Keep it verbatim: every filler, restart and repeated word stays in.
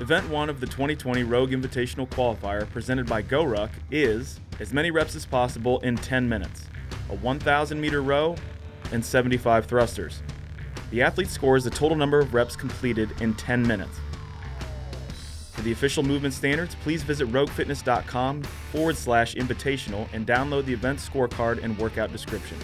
Event one of the twenty twenty Rogue Invitational Qualifier presented by GORUCK is as many reps as possible in ten minutes, a one thousand meter row, and seventy-five thrusters. The athlete scores the total number of reps completed in ten minutes. For the official movement standards, please visit rogue fitness dot com forward slash invitational and download the event scorecard and workout description.